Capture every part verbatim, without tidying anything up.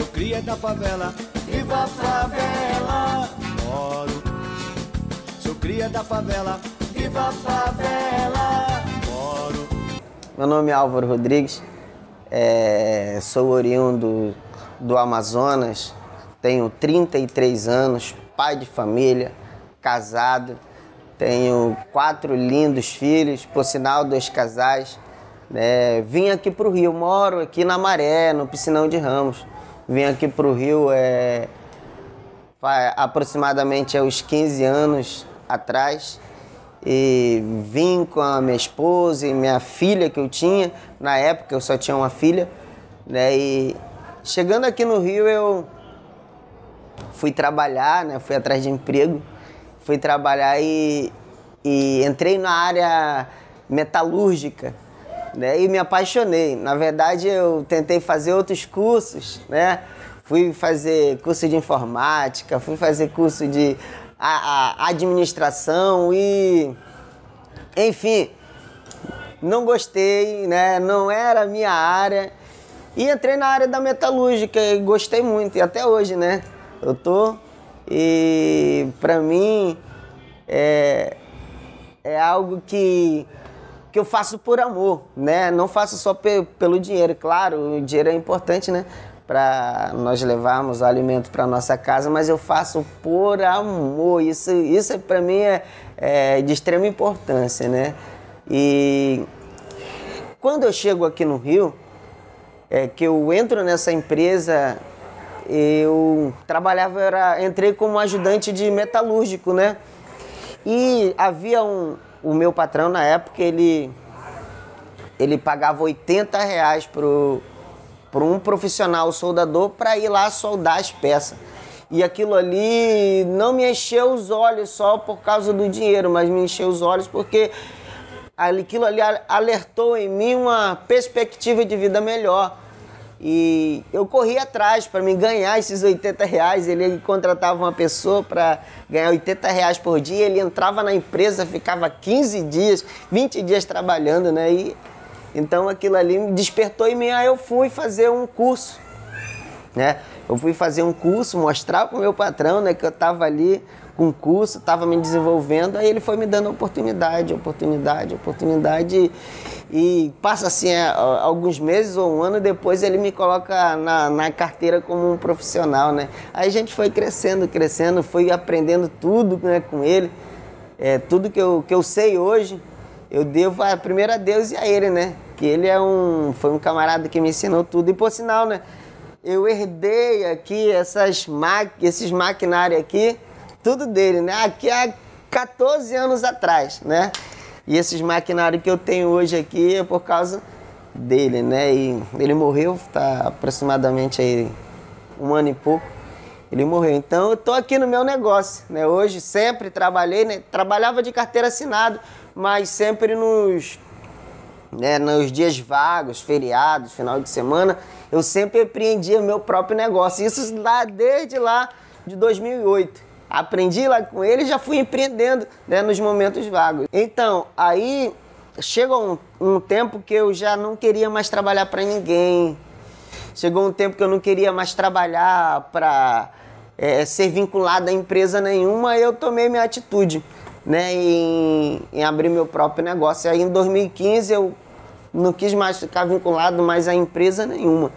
sou cria da favela. Viva a favela, moro. Sou cria da favela. Viva a favela, moro. Meu nome é Álvaro Rodrigues, é, sou oriundo do Amazonas, tenho trinta e três anos, pai de família, casado, tenho quatro lindos filhos, por sinal, dois casais. É, vim aqui para o Rio, moro aqui na Maré, no Piscinão de Ramos. Vim aqui para o Rio é, aproximadamente há uns quinze anos atrás. E vim com a minha esposa e minha filha que eu tinha. Na época eu só tinha uma filha, né? E chegando aqui no Rio eu fui trabalhar, né? Fui atrás de emprego. Fui trabalhar e, e entrei na área metalúrgica, né? E me apaixonei. Na verdade, eu tentei fazer outros cursos, né? Fui fazer curso de informática, fui fazer curso de a, a administração e... Enfim, não gostei, né? Não era a minha área. E entrei na área da metalúrgica e gostei muito. E até hoje, né? Eu tô... E para mim é, é algo que, que eu faço por amor, né? Não faço só pe pelo dinheiro, claro, o dinheiro é importante, né? Para nós levarmos o alimento para nossa casa, mas eu faço por amor, isso, isso para mim é, é de extrema importância, né? E quando eu chego aqui no Rio, é que eu entro nessa empresa. Eu trabalhava, era, entrei como ajudante de metalúrgico, né? E havia um... O meu patrão, na época, ele... Ele pagava oitenta reais pro, pro um profissional soldador para ir lá soldar as peças. E aquilo ali não me encheu os olhos só por causa do dinheiro, mas me encheu os olhos porque aquilo ali alertou em mim uma perspectiva de vida melhor. E eu corri atrás para me ganhar esses oitenta reais. Ele contratava uma pessoa para ganhar oitenta reais por dia. Ele entrava na empresa, ficava quinze dias, vinte dias trabalhando, né? E, então aquilo ali me despertou em mim. Aí eu fui fazer um curso, né? Eu fui fazer um curso, mostrar para o meu patrão, né, que eu estava ali com um curso, estava me desenvolvendo. Aí ele foi me dando oportunidade, oportunidade, oportunidade. E passa assim alguns meses ou um ano depois ele me coloca na, na carteira como um profissional, né? Aí a gente foi crescendo, crescendo, foi aprendendo tudo, né, com ele. É, tudo que eu, que eu sei hoje, eu devo a, primeiro a Deus e a ele, né? Que ele é um, foi um camarada que me ensinou tudo. E por sinal, né, eu herdei aqui essas ma esses maquinários aqui, tudo dele, né? Aqui há quatorze anos atrás, né? E esses maquinários que eu tenho hoje aqui é por causa dele, né? E ele morreu, tá aproximadamente aí um ano e pouco, ele morreu. Então eu tô aqui no meu negócio, né? Hoje sempre trabalhei, né? Trabalhava de carteira assinada, mas sempre nos, né, nos dias vagos, feriados, final de semana, eu sempre empreendia o meu próprio negócio. Isso lá desde lá de dois mil e oito. Aprendi lá com ele e já fui empreendendo, né, nos momentos vagos. Então, aí chegou um, um tempo que eu já não queria mais trabalhar para ninguém. Chegou um tempo que eu não queria mais trabalhar para é, ser vinculado a empresa nenhuma. Eu tomei minha atitude, né, em, em abrir meu próprio negócio. Aí em dois mil e quinze eu não quis mais ficar vinculado mais a empresa nenhuma,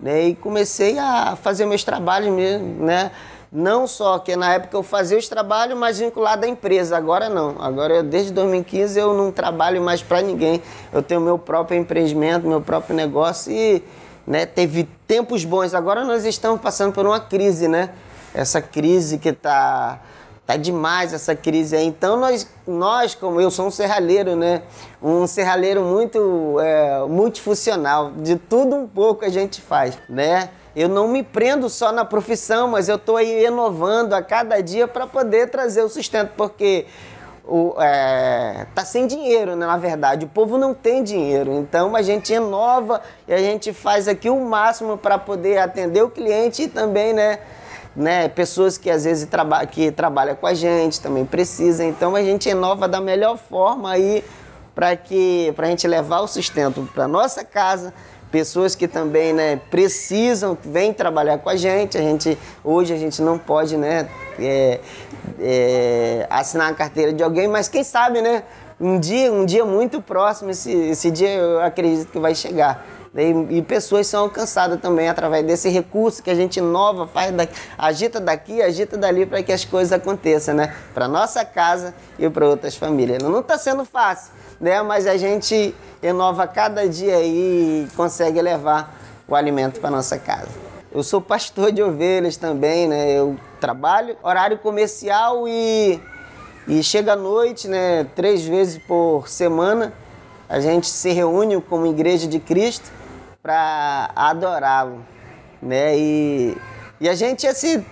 né, e comecei a fazer meus trabalhos mesmo, né. Não só que na época eu fazia os trabalhos, mas vinculado à empresa. Agora não. Agora, eu, desde dois mil e quinze, eu não trabalho mais para ninguém. Eu tenho meu próprio empreendimento, meu próprio negócio e, né, teve tempos bons. Agora nós estamos passando por uma crise, né? Essa crise que tá, tá demais, essa crise aí. Então, nós, nós, como eu sou um serralheiro, né? Um serralheiro muito é, multifuncional. De tudo um pouco a gente faz, né? Eu não me prendo só na profissão, mas eu estou aí inovando a cada dia para poder trazer o sustento, porque o, é, tá sem dinheiro, né, na verdade. O povo não tem dinheiro, então a gente inova e a gente faz aqui o máximo para poder atender o cliente e também, né, né, pessoas que às vezes traba que trabalham com a gente também precisam. Então a gente inova da melhor forma aí para que, para a gente levar o sustento para nossa casa, pessoas que também, né, precisam, vêm trabalhar com a gente. A gente hoje a gente não pode, né, é, é, assinar a carteira de alguém, mas quem sabe, né, um dia, um dia muito próximo, esse, esse dia eu acredito que vai chegar. E, e pessoas são alcançadas também através desse recurso que a gente inova, faz daqui, agita daqui, agita dali para que as coisas aconteçam, né? Para nossa casa e para outras famílias. Não está sendo fácil, né? Mas a gente inova cada dia aí e consegue levar o alimento para nossa casa. Eu sou pastor de ovelhas também, né? Eu trabalho horário comercial e, e chega à noite, né? Três vezes por semana a gente se reúne como Igreja de Cristo para adorá-lo, né? E, e a gente assim,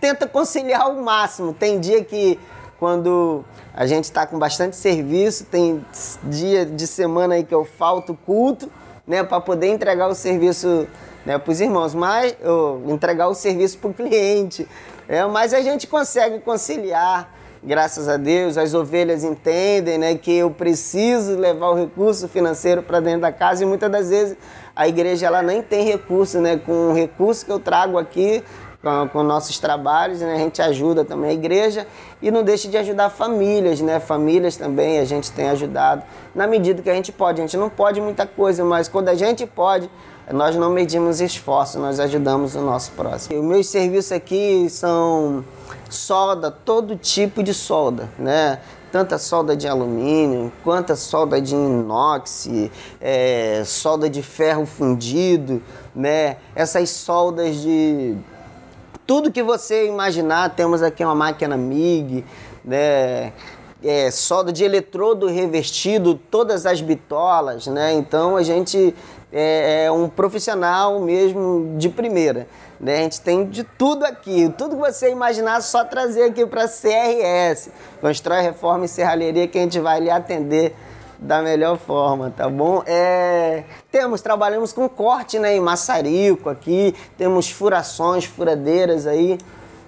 tenta conciliar ao máximo. Tem dia que quando a gente está com bastante serviço, tem dia de semana aí que eu falto culto, né? Para poder entregar o serviço, né, para os irmãos, mas ou, entregar o serviço para o cliente. É, mas a gente consegue conciliar. Graças a Deus, as ovelhas entendem, né, que eu preciso levar o recurso financeiro para dentro da casa e muitas das vezes a igreja ela nem tem recurso, né? Com o recurso que eu trago aqui, com, com nossos trabalhos, né, a gente ajuda também a igreja e não deixa de ajudar famílias, né? Famílias também a gente tem ajudado na medida que a gente pode. A gente não pode muita coisa, mas quando a gente pode, nós não medimos esforço, nós ajudamos o nosso próximo. E os meus serviços aqui são solda, todo tipo de solda, né? Tanta solda de alumínio, quanta solda de inox, é, solda de ferro fundido, né? Essas soldas de tudo que você imaginar, temos aqui uma máquina MIG, né? É, solda de eletrodo revestido, todas as bitolas, né? Então a gente é, é um profissional mesmo de primeira, né? A gente tem de tudo aqui, tudo que você imaginar, só trazer aqui para C R S, Constrói, Reforma e Serralheria, que a gente vai lhe atender da melhor forma, tá bom? É, temos, trabalhamos com corte, né, em maçarico aqui, temos furações, furadeiras aí,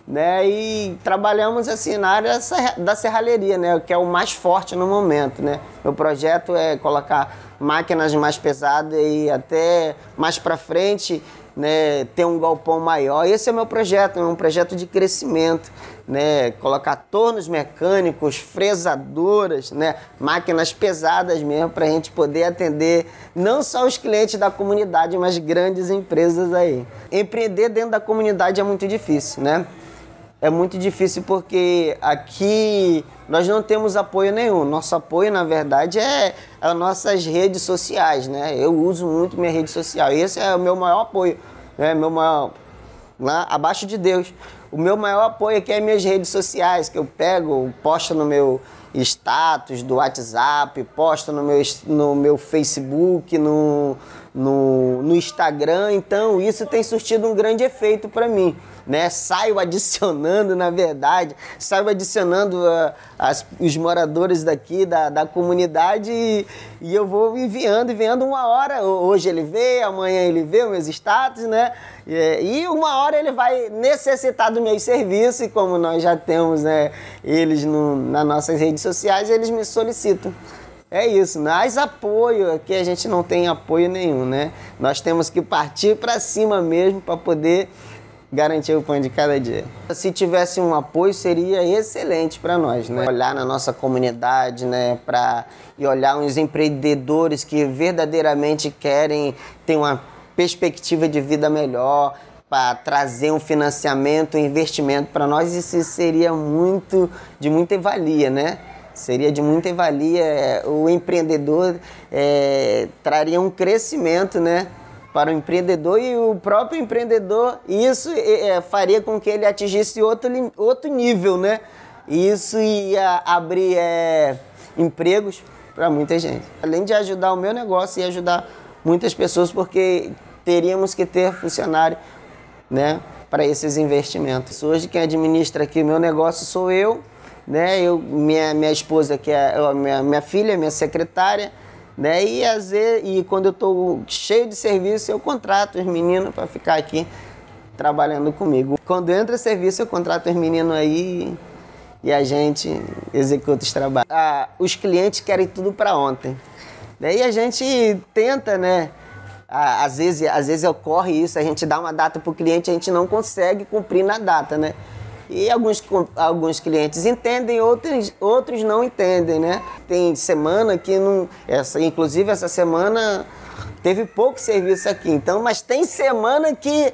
né, e trabalhamos assim na área da serralheria, né, que é o mais forte no momento, né. Meu projeto é colocar máquinas mais pesadas e até mais para frente, né, ter um galpão maior. Esse é meu projeto, é um projeto de crescimento, né, colocar tornos mecânicos, fresadoras, né, máquinas pesadas mesmo para a gente poder atender não só os clientes da comunidade, mas grandes empresas aí. Empreender dentro da comunidade é muito difícil, né? É muito difícil porque aqui nós não temos apoio nenhum. Nosso apoio, na verdade, é as nossas redes sociais, né? Eu uso muito minha rede social. Esse é o meu maior apoio, né? Meu maior... Lá, abaixo de Deus. O meu maior apoio aqui é minhas redes sociais, que eu pego, posto no meu status do WhatsApp, posto no meu, no meu Facebook, no, no, no Instagram. Então, isso tem surtido um grande efeito para mim, né? Saio adicionando, na verdade, saio adicionando uh, as, os moradores daqui da, da comunidade e, e eu vou enviando, enviando uma hora. Hoje ele vê, amanhã ele vê os meus status, né? E, e uma hora ele vai necessitar do meu serviço e como nós já temos, né, eles no, nas nossas redes sociais, eles me solicitam. É isso, mas apoio, aqui a gente não tem apoio nenhum, né? Nós temos que partir para cima mesmo para poder garantir o pão de cada dia. Se tivesse um apoio, seria excelente para nós, né? Olhar na nossa comunidade, né? Pra... E olhar uns empreendedores que verdadeiramente querem ter uma perspectiva de vida melhor, para trazer um financiamento, um investimento para nós, isso seria muito, de muita valia, né? Seria de muita valia. O empreendedor é, traria um crescimento, né, para o empreendedor e o próprio empreendedor, isso é, faria com que ele atingisse outro, outro nível, né? Isso ia abrir é, empregos para muita gente. Além de ajudar o meu negócio, ia ajudar muitas pessoas, porque teríamos que ter funcionário, né, para esses investimentos. Hoje quem administra aqui o meu negócio sou eu, né? Eu, minha, minha esposa, que é minha, minha filha, minha secretária, né? E, às vezes, e quando eu estou cheio de serviço, eu contrato os meninos para ficar aqui trabalhando comigo. Quando entra serviço, eu contrato os meninos aí e a gente executa os trabalhos. Ah, os clientes querem tudo para ontem. Daí a gente tenta, né, Às vezes, às vezes ocorre isso, a gente dá uma data para o cliente, a gente não consegue cumprir na data, né? E alguns, alguns clientes entendem, outros, outros não entendem, né? Tem semana que não... Essa, inclusive, essa semana teve pouco serviço aqui, então, mas tem semana que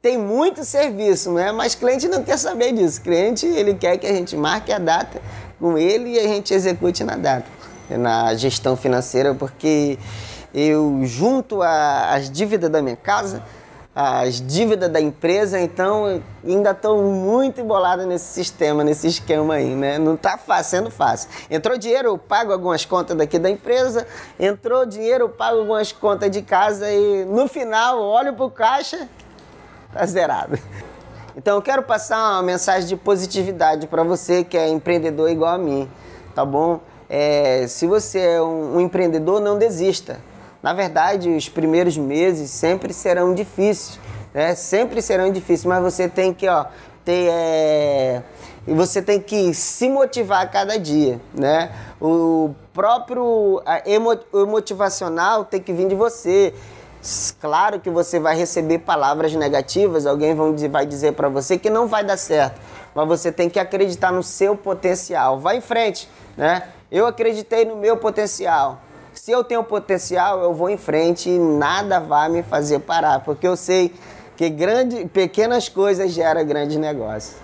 tem muito serviço, né? Mas cliente não quer saber disso. Cliente, ele quer que a gente marque a data com ele e a gente execute na data, na gestão financeira, porque eu junto a, as dívidas da minha casa, as dívidas da empresa, então ainda estou muito embolado nesse sistema, nesse esquema aí, né? Não está sendo fácil. Entrou dinheiro, eu pago algumas contas daqui da empresa, entrou dinheiro, eu pago algumas contas de casa e no final olho para o caixa, está zerado. Então eu quero passar uma mensagem de positividade para você que é empreendedor igual a mim, tá bom? É, se você é um, um empreendedor, não desista. Na verdade, os primeiros meses sempre serão difíceis, né? Sempre serão difíceis, mas você tem que, ó, ter, é... você tem que se motivar a cada dia, né? O próprio emo... o motivacional tem que vir de você. Claro que você vai receber palavras negativas, alguém vai dizer para você que não vai dar certo, mas você tem que acreditar no seu potencial. Vai em frente, né? Eu acreditei no meu potencial. Se eu tenho potencial, eu vou em frente e nada vai me fazer parar, porque eu sei que grande, pequenas coisas geram grandes negócios.